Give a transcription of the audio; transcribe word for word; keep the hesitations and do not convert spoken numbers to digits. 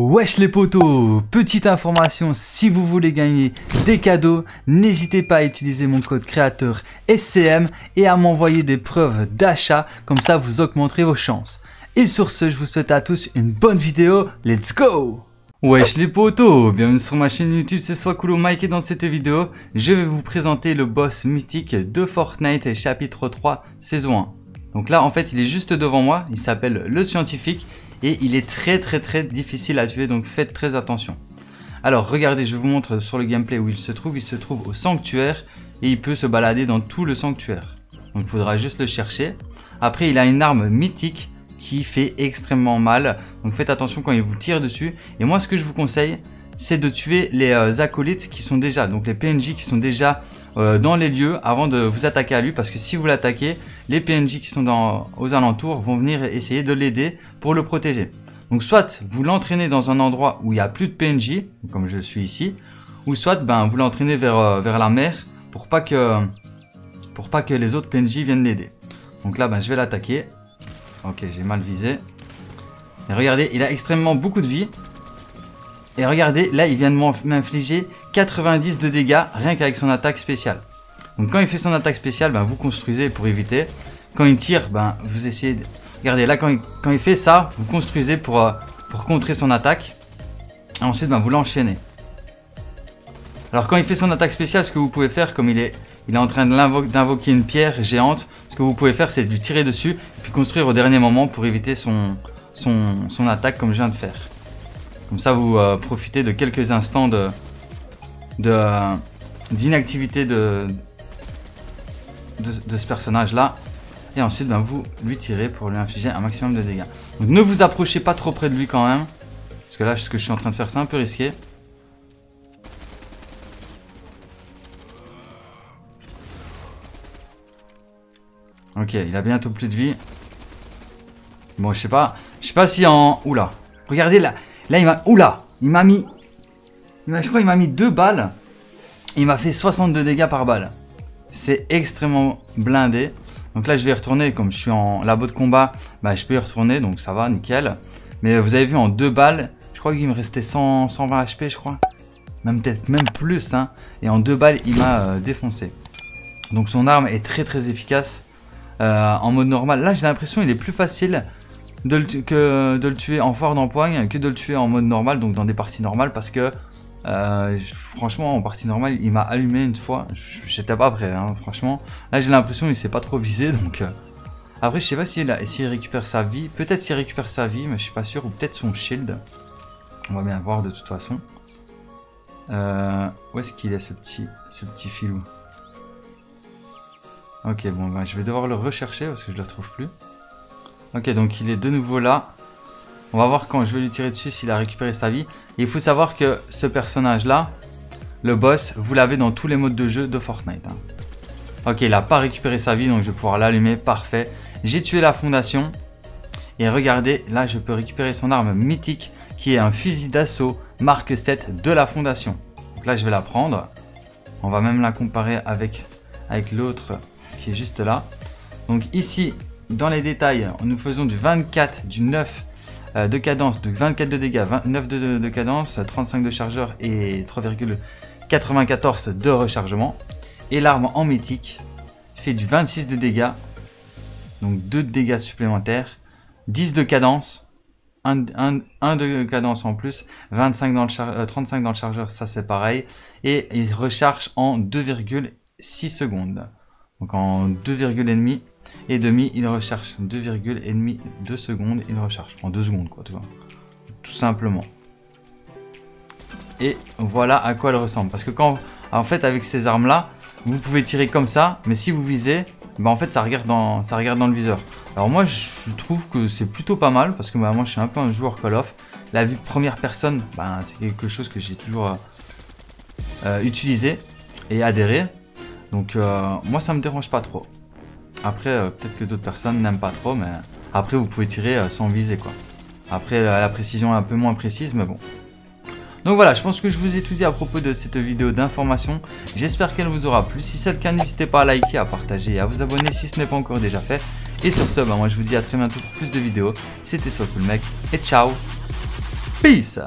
Wesh les potos, petite information, si vous voulez gagner des cadeaux, n'hésitez pas à utiliser mon code créateur S C M et à m'envoyer des preuves d'achat, comme ça vous augmenterez vos chances. Et sur ce, je vous souhaite à tous une bonne vidéo, let's go! Wesh les potos, bienvenue sur ma chaîne YouTube, c'est Soiscool Mec et dans cette vidéo, je vais vous présenter le boss mythique de Fortnite chapitre trois saison un. Donc là en fait il est juste devant moi, il s'appelle le scientifique. Et il est très très très difficile à tuer, donc faites très attention. Alors regardez, je vous montre sur le gameplay où il se trouve. Il se trouve au sanctuaire et il peut se balader dans tout le sanctuaire. Donc il faudra juste le chercher. Après il a une arme mythique qui fait extrêmement mal. Donc faites attention quand il vous tire dessus. Et moi ce que je vous conseille, c'est de tuer les euh, acolytes qui sont déjà, donc les P N J qui sont déjà euh, dans les lieux avant de vous attaquer à lui. Parce que si vous l'attaquez, les P N J qui sont dans, aux alentours vont venir essayer de l'aider pour le protéger. Donc soit vous l'entraînez dans un endroit où il n'y a plus de P N J, comme je suis ici, ou soit ben, vous l'entraînez vers, euh, vers la mer pour pas, que, pour pas que les autres P N J viennent l'aider. Donc là ben, je vais l'attaquer. Ok, j'ai mal visé. Et regardez, il a extrêmement beaucoup de vie. Et regardez, là il vient de m'infliger quatre-vingt-dix de dégâts rien qu'avec son attaque spéciale. Donc quand il fait son attaque spéciale, ben, vous construisez pour éviter. Quand il tire, ben, vous essayez de... Regardez, là, quand il, quand il fait ça, vous construisez pour, euh, pour contrer son attaque. Et ensuite, ben, vous l'enchaînez. Alors, quand il fait son attaque spéciale, ce que vous pouvez faire, comme il est, il est en train d'invoquer une pierre géante, ce que vous pouvez faire, c'est lui tirer dessus, et puis construire au dernier moment pour éviter son, son, son attaque, comme je viens de faire. Comme ça, vous euh, profitez de quelques instants de, de, euh, d'inactivité de, de, de ce personnage-là. Et ensuite ben, vous lui tirez pour lui infliger un maximum de dégâts. Donc ne vous approchez pas trop près de lui quand même, parce que là ce que je suis en train de faire c'est un peu risqué. Ok, il a bientôt plus de vie. Bon je sais pas, je sais pas si en... Oula, regardez là, là il m'a... Oula, il m'a mis... Il je crois il m'a mis deux balles. Et il m'a fait soixante-deux dégâts par balle. C'est extrêmement blindé. Donc là je vais y retourner, comme je suis en labo de combat, bah, je peux y retourner, donc ça va, nickel. Mais vous avez vu en deux balles, je crois qu'il me restait cent, cent vingt H P je crois. Même peut-être même plus hein. Et en deux balles il m'a euh, défoncé. Donc son arme est très très efficace euh, en mode normal. Là j'ai l'impression qu'il est plus facile de le, que de le tuer en foire d'empoigne que de le tuer en mode normal, donc dans des parties normales. Parce que Euh, franchement en partie normale il m'a allumé une fois, j'étais pas prêt hein, franchement. Là j'ai l'impression il s'est pas trop visé, donc euh... après je sais pas s'il si récupère sa vie, peut-être s'il récupère sa vie mais je suis pas sûr, ou peut-être son shield, on va bien voir de toute façon. euh... Où est-ce qu'il est ce petit, ce petit filou? Ok bon ben, je vais devoir le rechercher parce que je le trouve plus. Ok donc il est de nouveau là. On va voir quand je vais lui tirer dessus s'il a récupéré sa vie. Et il faut savoir que ce personnage-là, le boss, vous l'avez dans tous les modes de jeu de Fortnite. Hein. Ok, il n'a pas récupéré sa vie, donc je vais pouvoir l'allumer. Parfait. J'ai tué la fondation. Et regardez, là, je peux récupérer son arme mythique, qui est un fusil d'assaut Mark sept de la fondation. Donc là, je vais la prendre. On va même la comparer avec, avec l'autre qui est juste là. Donc ici, dans les détails, nous faisons du vingt-quatre, du neuf... de cadence, de vingt-quatre de dégâts, vingt-neuf de, de, de cadence, trente-cinq de chargeur et trois virgule quatre-vingt-quatorze de rechargement. Et l'arme en mythique fait du vingt-six de dégâts, donc deux de dégâts supplémentaires, dix de cadence, un, un, un de cadence en plus, vingt-cinq dans le char, trente-cinq dans le chargeur, ça c'est pareil. Et il recharge en deux virgule six secondes, donc en deux virgule cinq et demi, il recharge deux virgule cinq secondes, il recharge en deux secondes quoi, tu vois, tout simplement. Et voilà à quoi elle ressemble, parce que quand en fait avec ces armes là vous pouvez tirer comme ça, mais si vous visez bah en fait ça regarde dans, ça regarde dans le viseur. Alors moi je trouve que c'est plutôt pas mal parce que bah, moi je suis un peu un joueur Call of. La vue première personne bah, c'est quelque chose que j'ai toujours euh, euh, utilisé et adhéré, donc euh, moi ça me dérange pas trop. Après, euh, peut-être que d'autres personnes n'aiment pas trop, mais après, vous pouvez tirer euh, sans viser, quoi. Après, la, la précision est un peu moins précise, mais bon. Donc voilà, je pense que je vous ai tout dit à propos de cette vidéo d'information. J'espère qu'elle vous aura plu. Si c'est le cas, n'hésitez pas à liker, à partager et à vous abonner si ce n'est pas encore déjà fait. Et sur ce, bah, moi, je vous dis à très bientôt pour plus de vidéos. C'était Soiscool Mec et ciao! Peace.